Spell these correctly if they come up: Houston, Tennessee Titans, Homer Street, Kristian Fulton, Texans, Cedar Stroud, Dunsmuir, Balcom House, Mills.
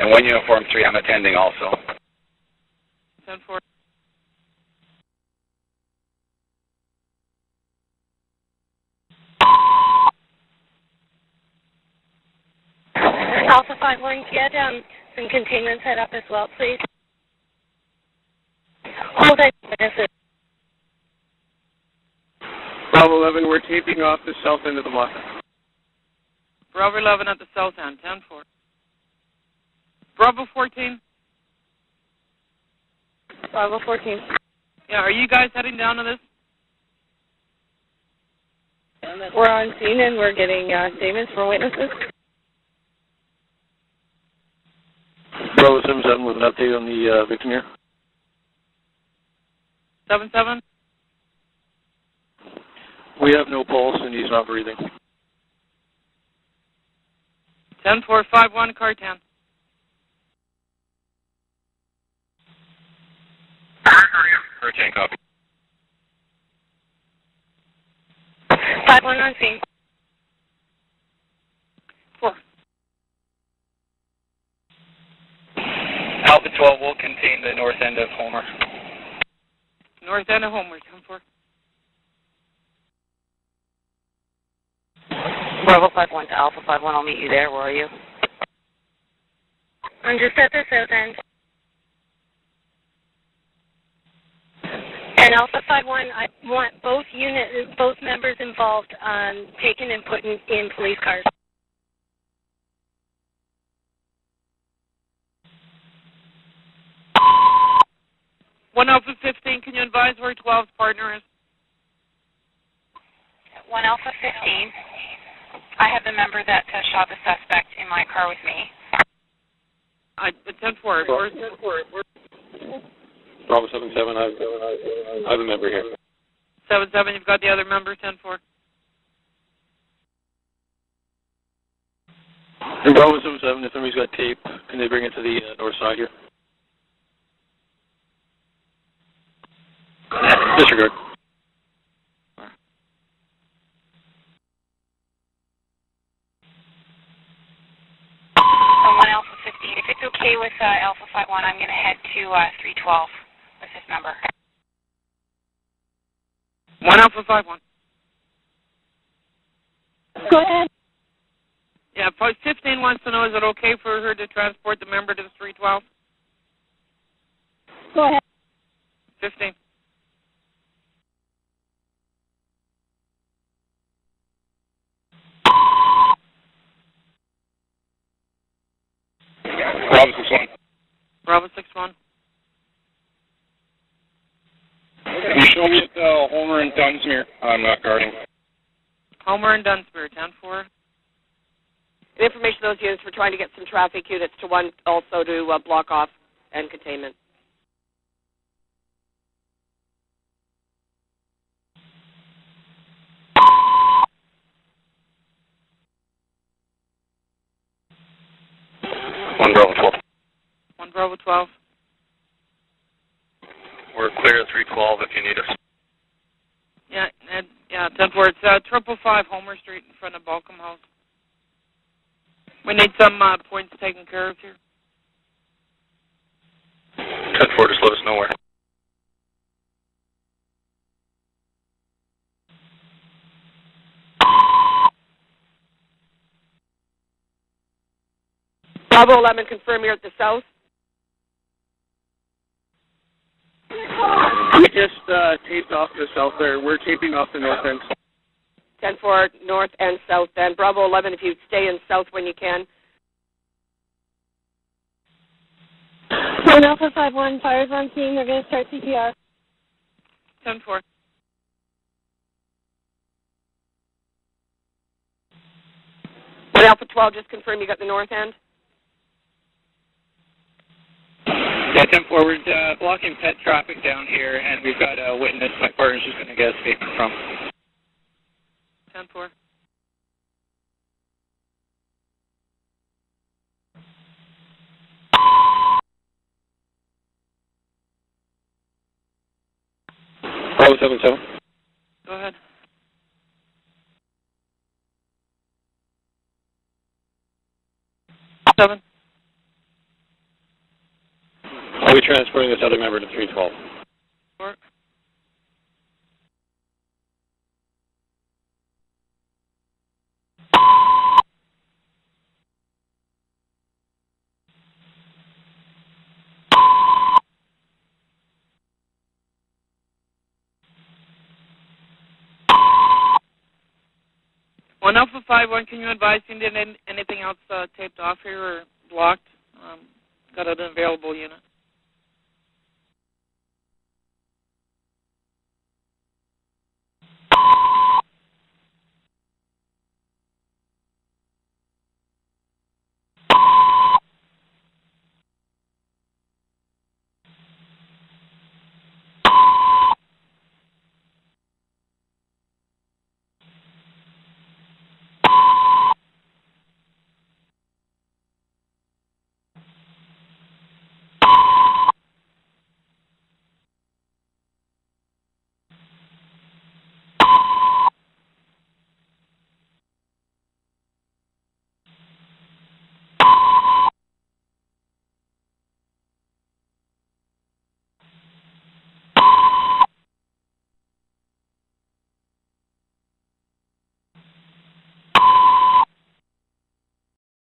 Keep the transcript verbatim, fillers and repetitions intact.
And one uniform three, I'm attending also. Zone four. Alpha five one, get um, some containment set up as well, please. Hold on a minute. Bravo eleven, we're taping off the south end of the block. Bravo eleven at the south end, ten four. Bravo fourteen. Bravo fourteen. Yeah, are you guys heading down to this? We're on scene and we're getting uh, statements for witnesses. Bravo seven seven with an update on the uh, victim here. seven seven? We have no pulse and he's not breathing. ten four five one, Cartan. Cartan, copy. five one on scene. Alpha twelve will contain the north end of Homer. North end of Homer, ten four. Bravo five one to Alpha five one, I'll meet you there. Where are you? I'm just at the south end. And Alpha five one, I want both unit, both members involved um, taken and put in, in police cars. one Alpha fifteen, can you advise where twelve's partner is? one Alpha fifteen. I have the member that uh, shot the suspect in my car with me. I attempt for it. Where's it? Bravo seven seven, I have a member here. seven seven, you've got the other member, ten four. And Bravo seven seven, if somebody's got tape, can they bring it to the uh, north side here? Disregard. one Alpha fifteen. If it's okay with uh, Alpha five one, I'm going to head to uh, three twelve with this number. one Alpha five one. Go ahead. Yeah, fifteen wants to know, is it okay for her to transport the member to the three twelve? Go ahead. fifteen. Bravo six one. Bravo six one. Can you show me at uh, Homer and Dunsmuir? I'm not guarding. Homer and Dunsmuir, ten four. The information on those units, we're trying to get some traffic units to one also to uh, block off and containment. one Bravo twelve. We're clear at three twelve if you need us. Yeah, and, yeah, ten four. It's uh, triple five Homer Street in front of Balcom House. We need some uh, points taken care of here. ten four, just let us know where. Bravo eleven, confirm you're at the south. We just uh, taped off the south there. We're taping off the north end. ten four, north and south end. Bravo eleven, if you'd stay in south when you can. one Alpha five one, fires on scene. We're going to start C P R. ten four. one Alpha twelve, just confirm you got the north end. Yeah, ten forward, uh, blocking pet traffic down here, and we've got a witness. My partner's just going to get a statement from. ten four. Bravo seven seven. Go ahead. seven. I'll be transferring this other member to three twelve. Sure. One Alpha Five One, can you advise if you did anything else uh, taped off here or blocked? Um, got an available unit.